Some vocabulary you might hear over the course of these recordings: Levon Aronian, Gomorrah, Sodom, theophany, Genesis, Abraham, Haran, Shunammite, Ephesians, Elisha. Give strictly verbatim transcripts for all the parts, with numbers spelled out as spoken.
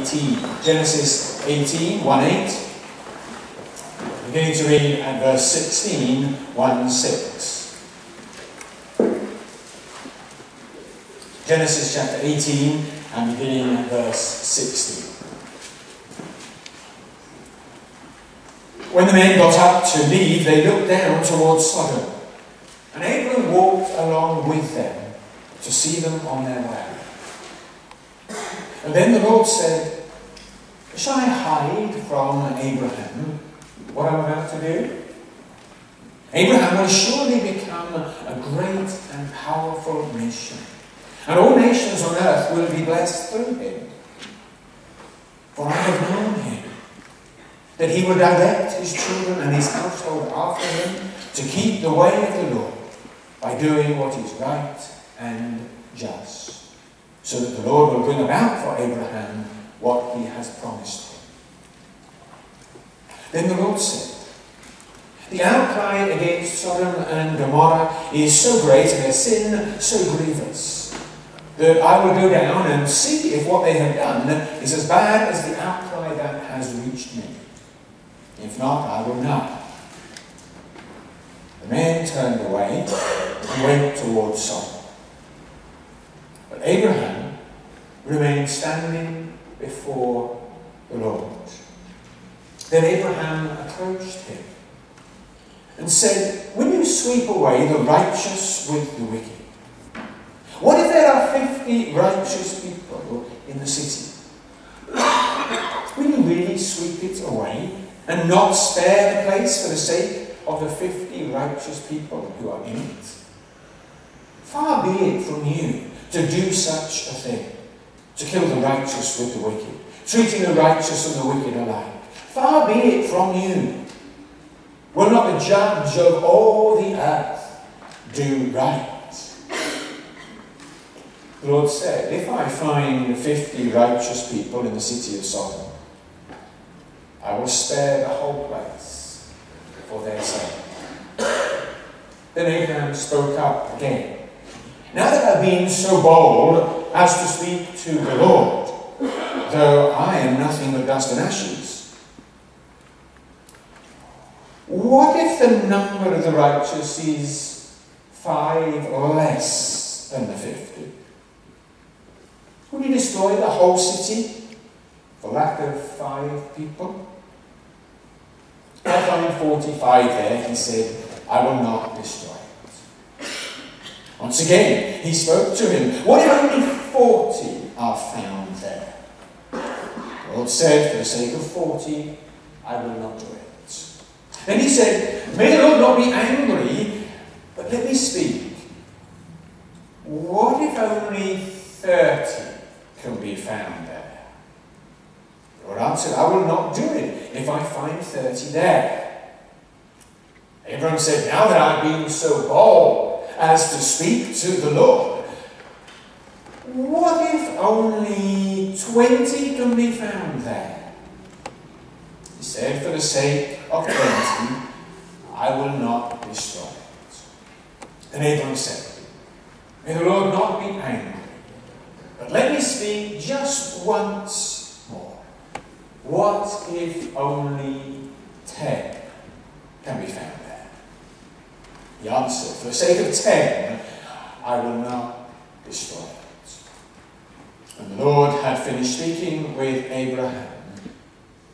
eighteen. Genesis eighteen, one eight. Beginning to read at verse sixteen, one six. Genesis chapter eighteen and beginning at verse sixteen. When the men got up to leave, they looked down towards Sodom. And Abraham walked along with them to see them on their way. And then the Lord said, "Shall I hide from Abraham what I'm about to do? Abraham will surely become a great and powerful nation, and all nations on earth will be blessed through him. For I have known him, that he will direct his children and his household after him to keep the way of the Lord by doing what is right and just, so that the Lord will bring about for Abraham what he has promised him." Then the Lord said, "The outcry against Sodom and Gomorrah is so great and their sin so grievous that I will go down and see if what they have done is as bad as the outcry that has reached me. If not, I will know." The men turned away and went towards Sodom. But Abraham remained standing before the Lord. Then Abraham approached him and said, "Will you sweep away the righteous with the wicked? What if there are fifty righteous people in the city? Will you really sweep it away and not spare the place for the sake of the fifty righteous people who are in it? Far be it from you to do such a thing, to kill the righteous with the wicked, treating the righteous and the wicked alike. Far be it from you. Will not the judge of all the earth do right?" The Lord said, "If I find fifty righteous people in the city of Sodom, I will spare the whole place for their sake." Then Abraham spoke up again, "Now that I've been so bold as to speak to the Lord, though I am nothing but dust and ashes, what if the number of the righteous is five or less than the fifty? Will you destroy the whole city for lack of five people?" "If I find forty-five there," he said, "I will not destroy it." Once again, he spoke to him, "What if only forty are found there?" The Lord said, "For the sake of forty, I will not do it." Then he said, "May the Lord not be angry, but let me speak. What if only thirty can be found there?" The Lord answered, "I will not do it if I find thirty there." Abraham said, "Now that I've been so bold as to speak to the Lord, what if only twenty can be found there?" He said, "For the sake of twenty, I will not destroy it." Then Abraham said, "May the Lord not be angry, but let me speak just once more. What if only ten can be found there?" He answered, "For the sake of ten, I will not destroy it." When the Lord had finished speaking with Abraham,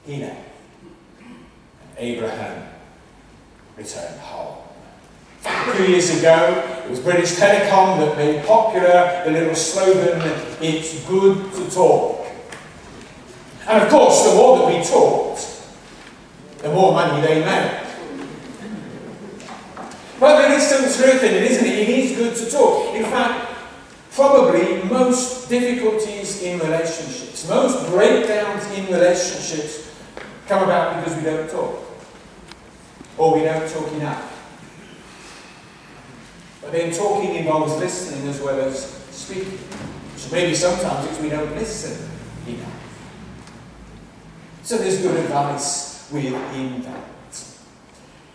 he left. Abraham returned home. A few years ago, it was British Telecom that made popular the little slogan, "It's good to talk." And of course, the more that we talked, the more money they made. But there is some truth in it, isn't it? It is good to talk. In fact, probably most difficulties in relationships, most breakdowns in relationships come about because we don't talk, or we don't talk enough. But then talking involves listening as well as speaking. So maybe sometimes it's we don't listen enough. So there's good advice within that.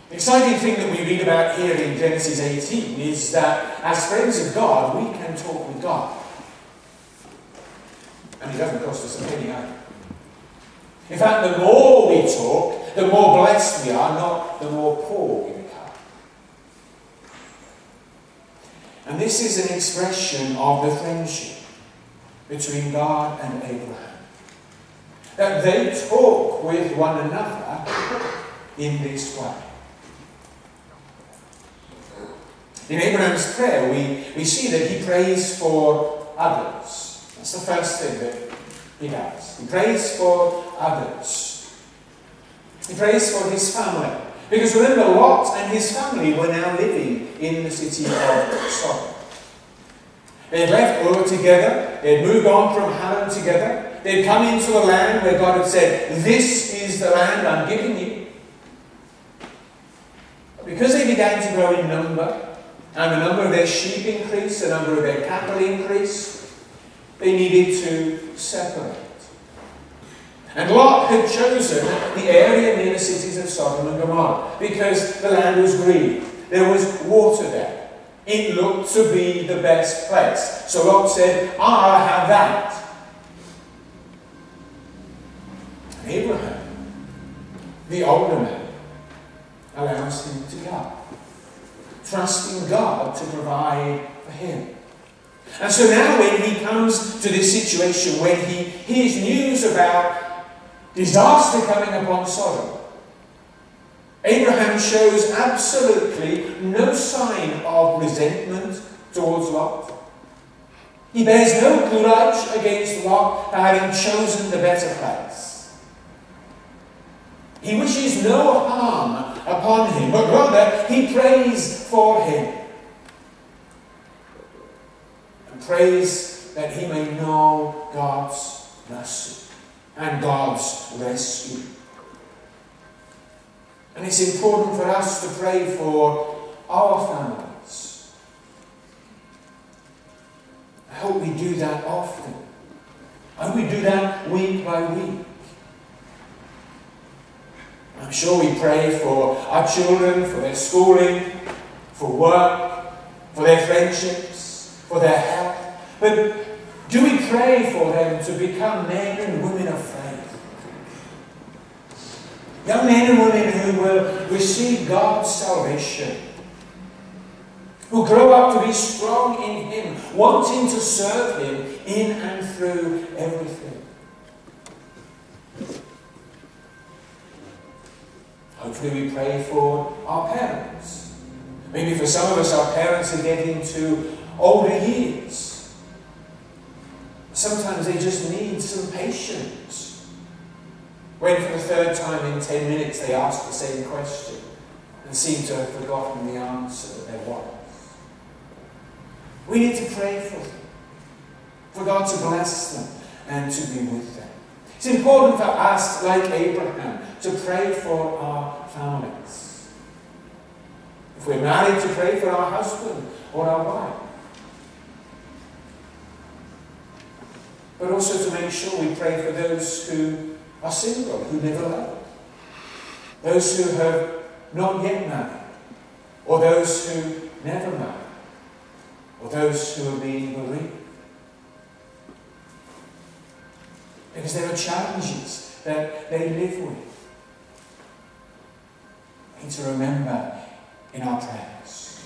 The exciting thing that we read about here in Genesis eighteen is that as friends of God, we can talk with God. And it doesn't cost us a penny either. In fact, the more we talk, the more blessed we are, not the more poor we become. And this is an expression of the friendship between God and Abraham, that they talk with one another in this way. In Abraham's prayer, we, we see that he prays for others. That's the first thing that he does. He prays for others. He prays for his family. Because remember, Lot and his family were now living in the city of Sodom. They had left Ur together. They had moved on from Haran together. They had come into a land where God had said, "This is the land I'm giving you." But because they began to grow in number, and the number of their sheep increased, the number of their cattle increased, they needed to separate. And Lot had chosen the area near the cities of Sodom and Gomorrah because the land was green. There was water there. It looked to be the best place. So Lot said, "I'll have that." And Abraham, the older man, allows him to go, trusting God to provide for him. And so now when he comes to this situation, when he hears news about disaster coming upon Sodom, Abraham shows absolutely no sign of resentment towards Lot. He bears no grudge against Lot for having chosen the better place. He wishes no harm upon him, but rather he prays for him, and prays that he may know God's mercy and God's rescue. And it's important for us to pray for our families. I hope we do that often. I hope we do that week by week. I'm sure we pray for our children, for their schooling, for work, for their friendships, for their health. But do we pray for them to become men and women of faith? Young men and women who will receive God's salvation, who grow up to be strong in Him, wanting to serve Him in and through everything. Hopefully we pray for our parents. Maybe for some of us, our parents are getting to older years. Sometimes they just need some patience. When for the third time in ten minutes they ask the same question and seem to have forgotten the answer that there was. We need to pray for them, for God to bless them and to be with them. It's important for us, like Abraham, to pray for our families. If we're married, to pray for our husband or our wife. But also to make sure we pray for those who are single, who never loved, those who have not yet married, or those who never married, or those who are being bereaved. Because there are challenges that they live with. To remember in our prayers.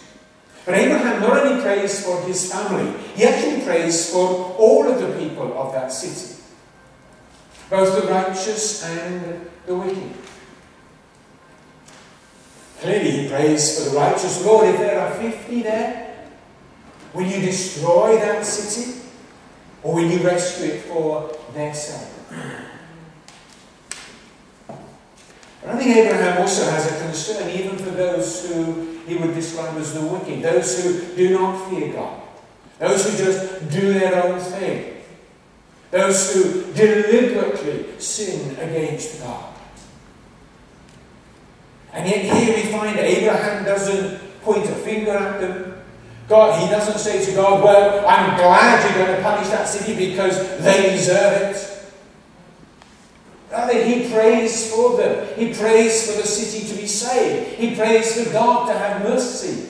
But Abraham not only prays for his family, yet he prays for all of the people of that city, both the righteous and the wicked. Clearly he prays for the righteous. Lord, if there are fifty there, will you destroy that city, or will you rescue it for their sake? But I think Abraham also has a concern even for those who he would describe as the wicked, those who do not fear God, those who just do their own thing, those who deliberately sin against God. And yet here we find Abraham doesn't point a finger at them. God, he doesn't say to God, "Well, I'm glad you're going to punish that city because they deserve it." Rather, he prays for them. He prays for the city to be saved. He prays for God to have mercy.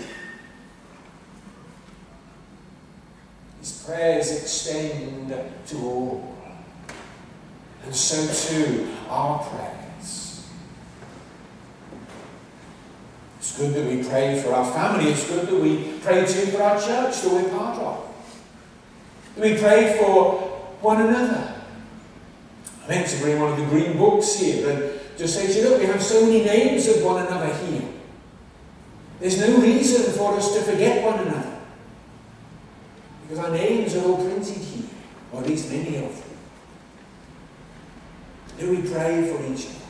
His prayers extend to all. And so too our prayers. It's good that we pray for our family. It's good that we pray too for our church that we're part of. We pray for one another. I meant to bring one of the green books here and just say to you, look, we have so many names of one another here. There's no reason for us to forget one another. Because our names are all printed here, or at least many of them. Do we pray for each other?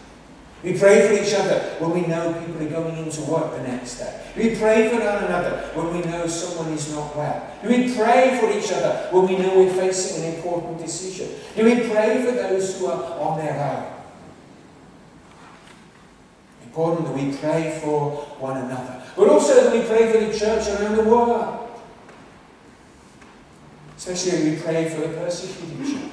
We pray for each other when we know people are going into work the next day. We pray for one another when we know someone is not well. Do we pray for each other when we know we're facing an important decision? Do we pray for those who are on their own? Important that we pray for one another. But also that we pray for the church around the world. Especially we pray for the persecuted church.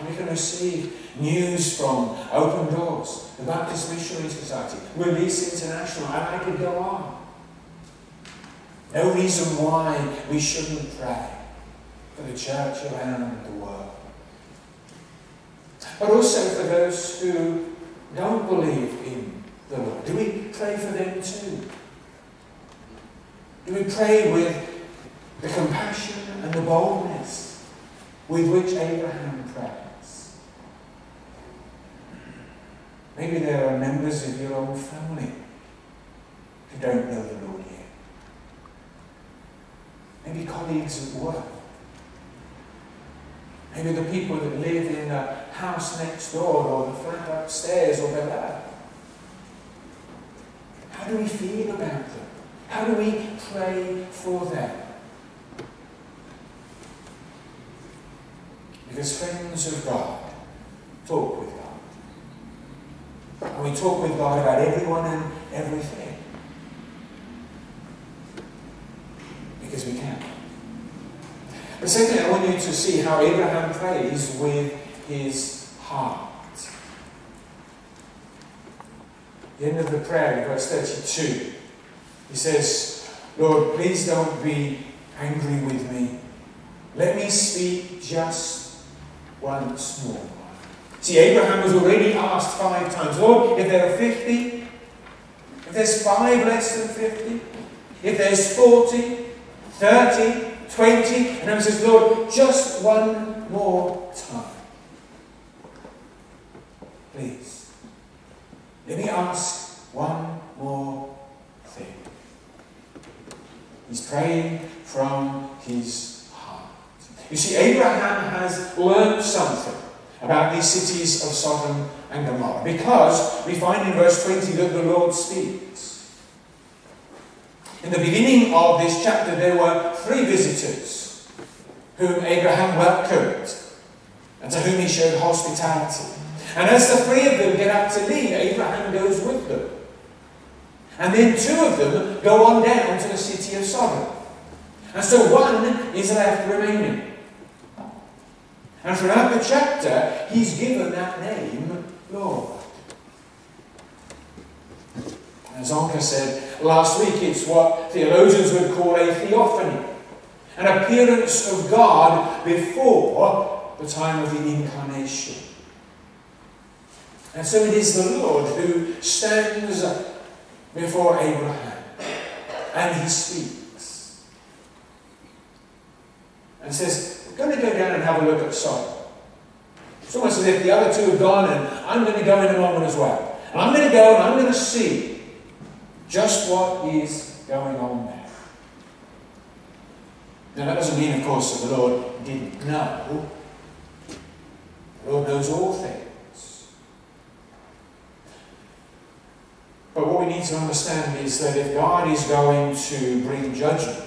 And we can receive news from Open Doors, the Baptist Missionary Society, Release International, and I could go on. No reason why we shouldn't pray for the church around the world. But also for those who don't believe in the Lord. Do we pray for them too? Do we pray with the compassion and the boldness with which Abraham prays? Maybe there are members of your own family who don't know the Lord yet. Maybe colleagues at work. Maybe the people that live in the house next door or the flat upstairs or below. How do we feel about them? How do we pray for them? Because friends of God talk with God. And we talk with God about everyone and everything. Because we can. But secondly, I want you to see how Abraham prays with his heart. At the end of the prayer, in verse thirty-two, he says, Lord, please don't be angry with me. Let me speak just once more. See, Abraham has already asked five times, Lord, if there are fifty, if there's five less than fifty, if there's forty, thirty, twenty, and he says, Lord, just one more time. Please, let me ask one more thing. He's praying from his You see, Abraham has learned something about these cities of Sodom and Gomorrah, because we find in verse twenty that the Lord speaks. In the beginning of this chapter, there were three visitors whom Abraham welcomed and to whom he showed hospitality. And as the three of them get up to leave, Abraham goes with them. And then two of them go on down to the city of Sodom. And so one is left remaining. And throughout the chapter, he's given that name, Lord. As Anka said last week, it's what theologians would call a theophany. An appearance of God before the time of the incarnation. And so it is the Lord who stands before Abraham. And he speaks. And says, I'm going to go down and have a look at Sodom. It's almost as if the other two have gone and I'm going to go in a moment as well. And I'm going to go and I'm going to see just what is going on there. Now that doesn't mean, of course, that the Lord didn't know. The Lord knows all things. But what we need to understand is that if God is going to bring judgment,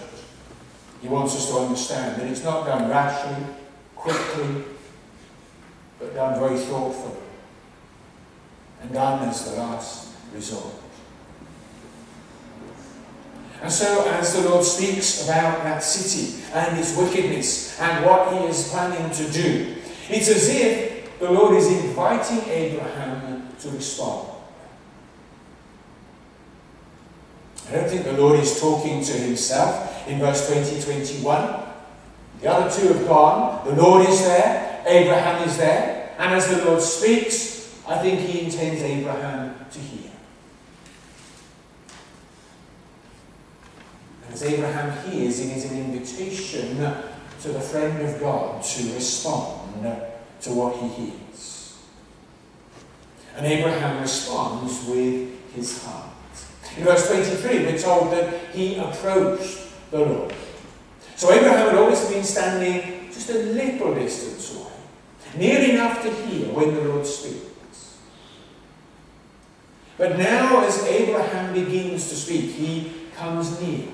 He wants us to understand that it's not done rashly, quickly, but done very thoughtfully. And done as the last resort. And so as the Lord speaks about that city and its wickedness and what He is planning to do, it's as if the Lord is inviting Abraham to respond. I don't think the Lord is talking to Himself. In verse twenty, twenty-one, the other two have gone, the Lord is there, Abraham is there, and as the Lord speaks, I think he intends Abraham to hear. And as Abraham hears, it is an invitation to the friend of God to respond to what he hears. And Abraham responds with his heart. In verse twenty-three, we're told that he approached the Lord. So Abraham had always been standing just a little distance away, near enough to hear when the Lord speaks. But now, as Abraham begins to speak, he comes near.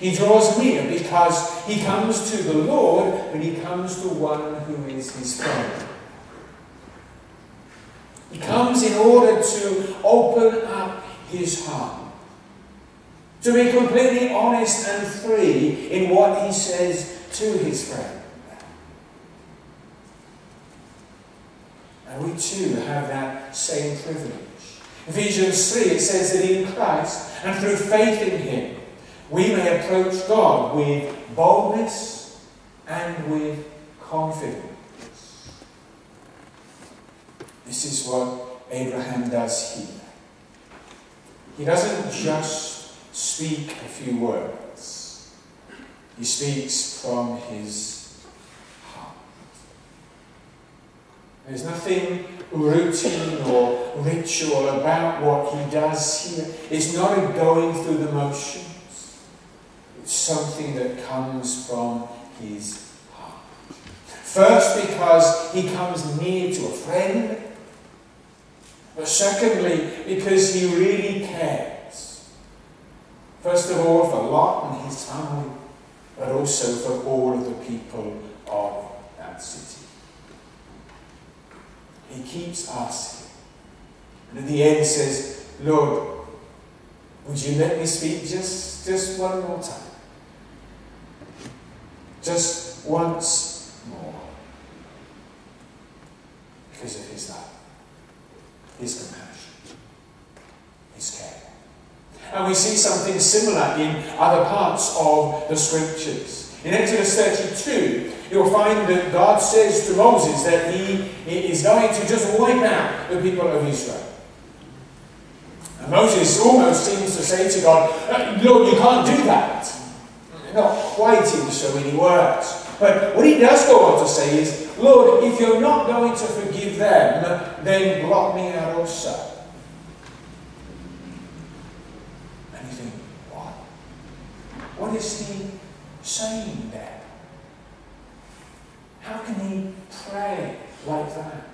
He draws near because he comes to the Lord and he comes to one who is his friend. He comes in order to open up his heart, to be completely honest and free in what he says to his friend. And we too have that same privilege. Ephesians three, it says that in Christ and through faith in him, we may approach God with boldness and with confidence. This is what Abraham does here. He doesn't just speak a few words. He speaks from his heart. There's nothing routine or ritual about what he does here. It's not a going through the motions. Something that comes from his heart. First, because he comes near to a friend. But secondly, because he really cares. First of all, for Lot and his family, but also for all of the people of that city. He keeps asking. And at the end says, Lord, would you let me speak just, just one more time? Just once more, because of his love, his compassion, his care. And we see something similar in other parts of the scriptures. In Exodus thirty-two, you'll find that God says to Moses that he, he is going to just wipe out the people of Israel. And Moses almost seems to say to God, Lord, you can't do that. Not quite in so many words. But what he does go on to say is, Lord, if you're not going to forgive them, then blot me out also. And you think, what? What is he saying there? How can he pray like that?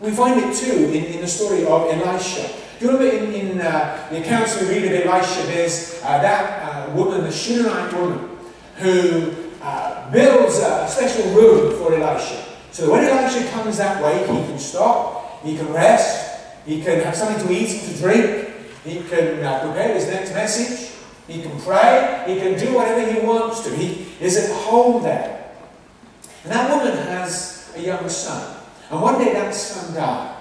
We find it too in, in the story of Elisha. Do you remember in, in uh, the accounts we read of Elisha, there's uh, that uh, woman, the Shunammite woman, who uh, builds a special room for Elisha. So when Elisha comes that way, he can stop, he can rest, he can have something to eat and to drink, he can uh, prepare his next message, he can pray, he can do whatever he wants to. He is at home there. And that woman has a young son. And one day that son dies.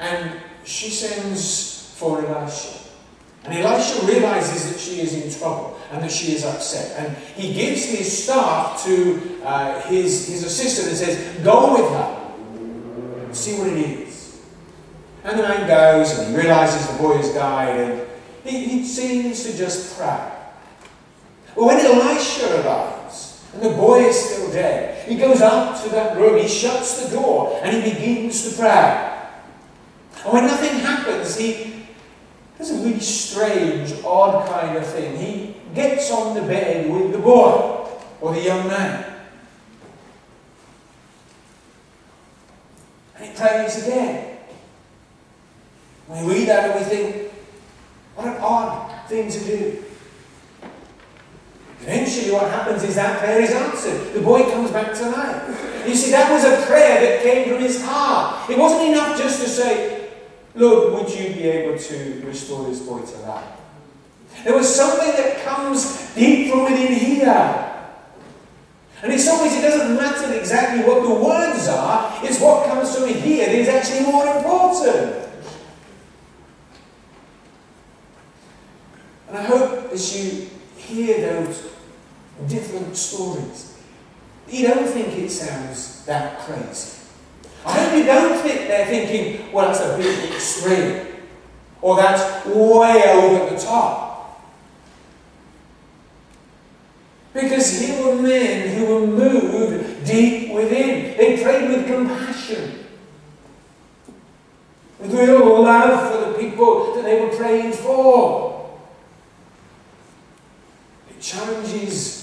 And she sends for Elisha. And Elisha realizes that she is in trouble and that she is upset. And he gives his staff to uh, his, his assistant and says, go with her. See what it is. And the man goes and he realizes the boy has died. And he, he seems to just pray. But when Elisha arrives and the boy is still dead, he goes up to that room, he shuts the door and he begins to pray. And when nothing happens, he does a really strange, odd kind of thing. He gets on the bed with the boy, or the young man. And he prays again. And we read that and we think, what an odd thing to do. Eventually what happens is that prayer is answered. The boy comes back to life. You see, that was a prayer that came from his heart. It wasn't enough just to say, Lord, would you be able to restore this boy to life? There was something that comes deep from within here. And in some ways it doesn't matter exactly what the words are, it's what comes from here that is actually more important. And I hope as you hear those different stories. You don't think it sounds that crazy. I hope you don't think they're thinking, well, that's a bit extreme, or that's way over the top. Because here were men who were moved deep within. They prayed with compassion, with real love for the people that they were praying for. It challenges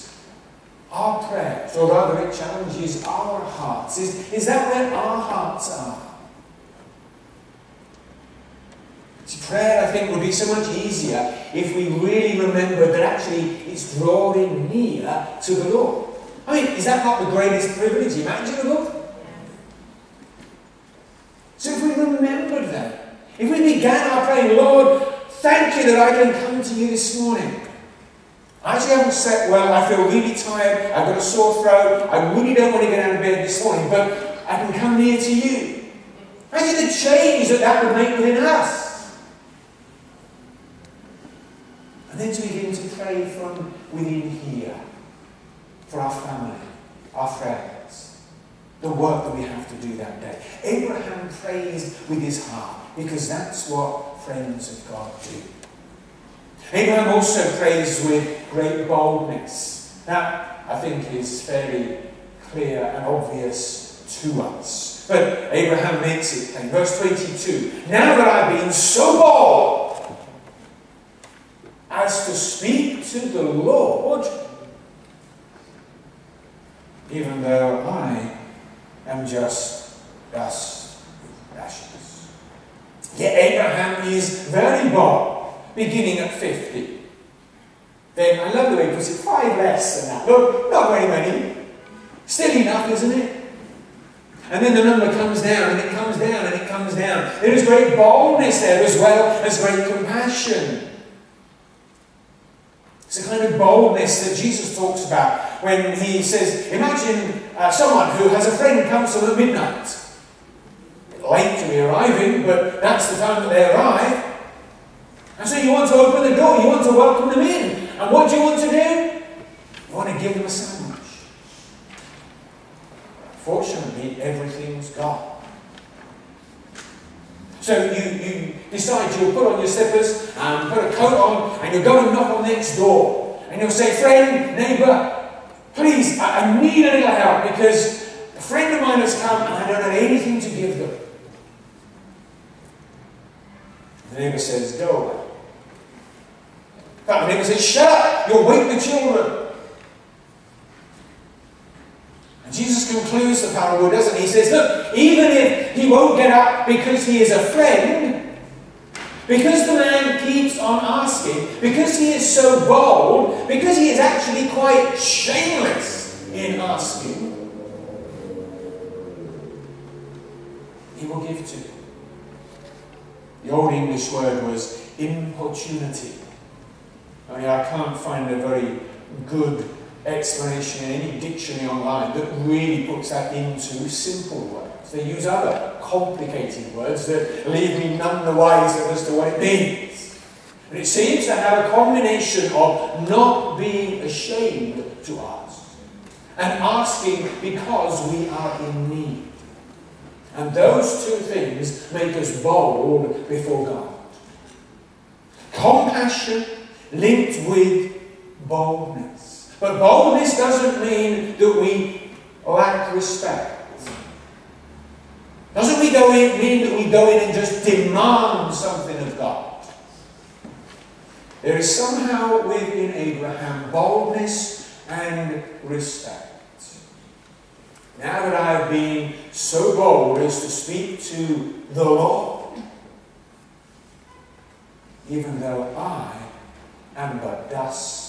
our prayers, or rather it challenges our hearts. Is, is that where our hearts are? Prayer, I think, would be so much easier if we really remembered that actually it's drawing near to the Lord. I mean, is that not the greatest privilege imaginable? So if we remembered that, if we began our praying, Lord, thank you that I can come to you this morning. I actually haven't slept well, I feel really tired, I've got a sore throat, I really don't want to get out of bed this morning, but I can come near to you. Imagine the change that that would make within us. And then to begin to pray from within here for our family, our friends, the work that we have to do that day. Abraham prays with his heart because that's what friends of God do. Abraham also prays with great boldness. That, I think, is fairly clear and obvious to us. But Abraham makes it plain. Verse twenty-two, now that I've been so bold as to speak to the Lord, even though I am just dust with ashes. Yet Abraham is very bold, beginning at fifty. Then, I love the way he puts it, five less than that. Look, not very many. Still enough, isn't it? And then the number comes down, and it comes down, and it comes down. There is great boldness there as well as great compassion. It's a kind of boldness that Jesus talks about when he says, imagine uh, someone who has a friend comes to them at midnight. Late to be arriving, but that's the time that they arrive. And so you want to open the door, you want to welcome them in. And what do you want to do? You want to give them a sandwich. Fortunately, everything's gone. So you, you decide you'll put on your slippers and put a coat on and you'll go and knock on next door. And you'll say, friend, neighbour, please, I, I need a little help because a friend of mine has come and I don't have anything to give them. The neighbour says, go away. But the neighbour says, shut up, you'll wake the children. Jesus concludes the parable, doesn't he? He says, look, even if he won't get up because he is a friend, because the man keeps on asking, because he is so bold, because he is actually quite shameless in asking, he will give to him. The old English word was importunity. I mean, I can't find a very good explanation in any dictionary online that really puts that into simple words. They use other complicated words that leave me none the wiser as to what it means. But it seems to have a combination of not being ashamed to ask and asking because we are in need. And those two things make us bold before God. Compassion linked with boldness. But boldness doesn't mean that we lack respect. Doesn't we go in, mean that we go in and just demand something of God. There is somehow within Abraham boldness and respect. Now that I have been so bold as to speak to the Lord, even though I am but dust.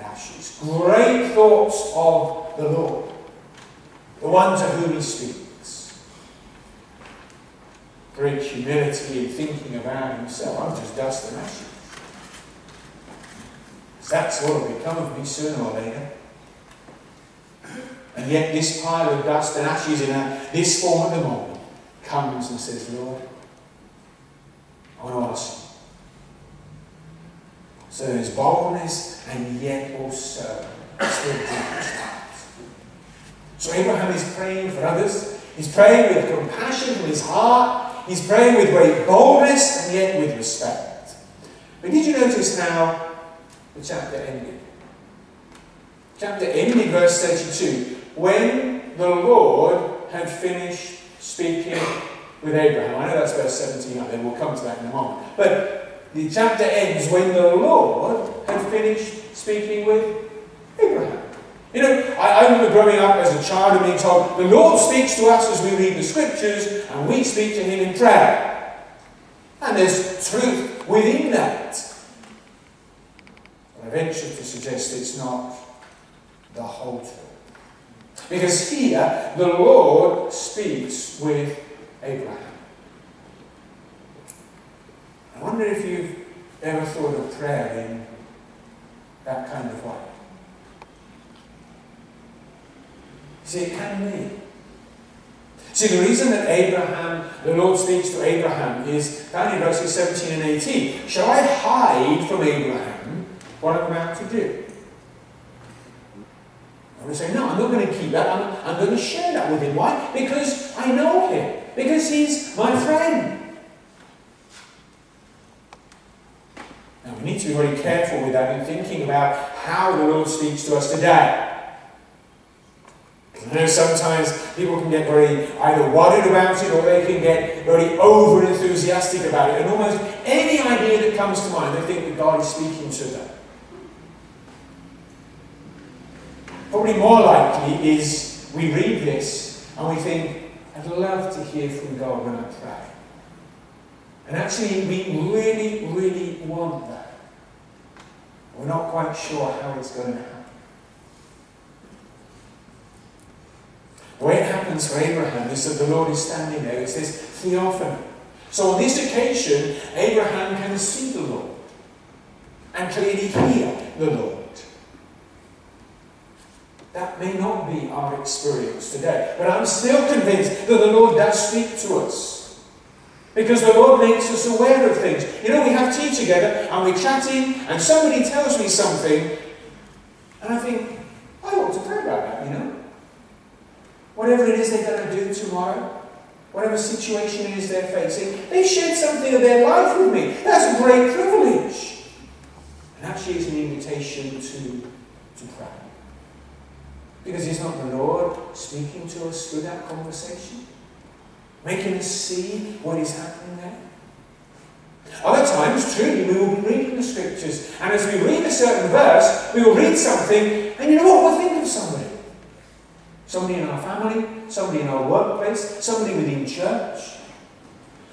Ashes. Great thoughts of the Lord, the one to whom he speaks. Great humility in thinking about himself. I'm just dust and ashes. That's what will become of me sooner or later. And yet this pile of dust and ashes in a, this form at the moment comes and says, Lord, I want to ask you. So there's boldness and yet also still deepest times. So Abraham is praying for others. He's praying with compassion from his heart. He's praying with great boldness and yet with respect. But did you notice how the chapter ended? Chapter ended, verse thirty-two. When the Lord had finished speaking with Abraham. I know that's verse seventeen, I think we'll come to that in a moment. But the chapter ends when the Lord had finished speaking with Abraham. You know, I, I remember growing up as a child and being told, the Lord speaks to us as we read the scriptures and we speak to him in prayer. And there's truth within that. But I venture to suggest it's not the whole truth. Because here, the Lord speaks with Abraham. I wonder if you've ever thought of prayer in that kind of way. See, it can be. See, the reason that Abraham, the Lord speaks to Abraham is found in verses seventeen and eighteen. Shall I hide from Abraham what I'm about to do? I'm going to say, no, I'm not going to keep that. I'm, I'm going to share that with him. Why? Because I know him. Because he's my friend. Now, we need to be very careful with that in thinking about how the Lord speaks to us today. I know sometimes people can get very either worried about it or they can get very over-enthusiastic about it. And almost any idea that comes to mind, they think that God is speaking to them. Probably more likely is we read this and we think, I'd love to hear from God when I pray. And actually, we really, really want that. We're not quite sure how it's going to happen. The way it happens for Abraham is that the Lord is standing there. It's this theophany. So on this occasion, Abraham can see the Lord and clearly hear the Lord. That may not be our experience today. But I'm still convinced that the Lord does speak to us. Because the Lord makes us aware of things. You know, we have tea together and we're chatting and somebody tells me something and I think, I ought to pray about that, you know. Whatever it is they're going to do tomorrow, whatever situation it is they're facing, they've shared something of their life with me. That's a great privilege. And actually it's an invitation to, to pray. Because it's not the Lord speaking to us through that conversation, making us see what is happening there. Other times, truly, we will be reading the scriptures, and as we read a certain verse, we will read something, and you know what? We'll think of somebody. Somebody in our family, somebody in our workplace, somebody within church.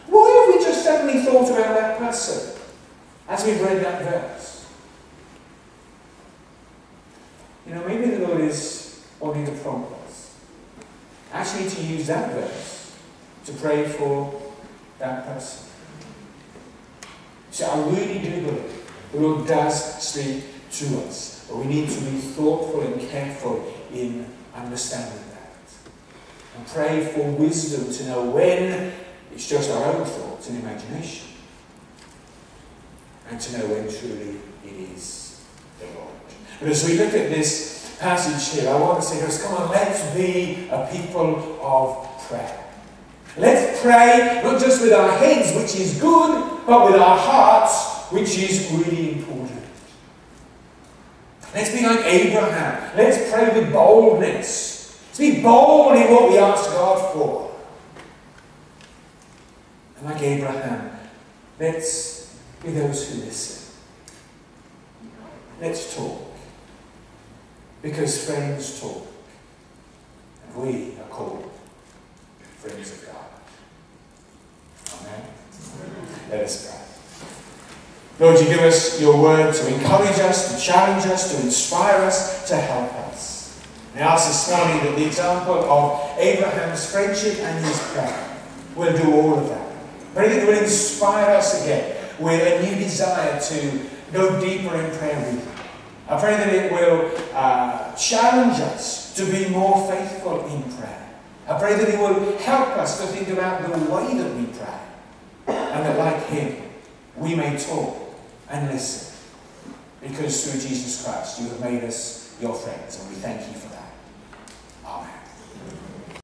Why have we just suddenly thought about that person as we've read that verse? You know, maybe the Lord is wanting to prompt us, actually to use that verse to pray for that person. So I really do believe the Lord does speak to us, but we need to be thoughtful and careful in understanding that, and pray for wisdom to know when it's just our own thoughts and imagination, and to know when truly it is the Lord. But as we look at this passage here, I want to say to us, come on, let's be a people of prayer. Let's pray, not just with our heads, which is good, but with our hearts, which is really important. Let's be like Abraham. Let's pray with boldness. Let's be bold in what we ask God for. And like Abraham, let's be those who listen. Let's talk. Because friends talk, and we are called friends of God. Amen? Amen. Let us pray. Lord, you give us your word to encourage us, to challenge us, to inspire us, to help us. And I ask this morning that the example of Abraham's friendship and his prayer will do all of that. Pray that it will inspire us again with a new desire to go deeper in prayer with you. I pray that it will uh, challenge us to be more faithful in prayer. I pray that it will help us to think about the way that we pray. And that like him, we may talk and listen. Because through Jesus Christ, you have made us your friends, and we thank you for that.